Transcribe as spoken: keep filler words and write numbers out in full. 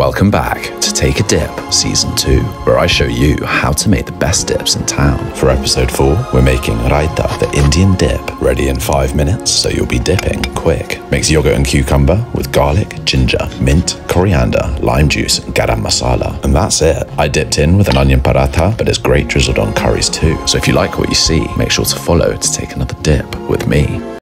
Welcome back to Take a Dip Season two, where I show you how to make the best dips in town. For Episode four, we're making raita, the Indian dip, ready in five minutes, so you'll be dipping quick. Mix yogurt and cucumber with garlic, ginger, mint, coriander, lime juice, and garam masala. And that's it. I dipped in with an onion paratha, but it's great drizzled on curries too. So if you like what you see, make sure to follow to take another dip with me.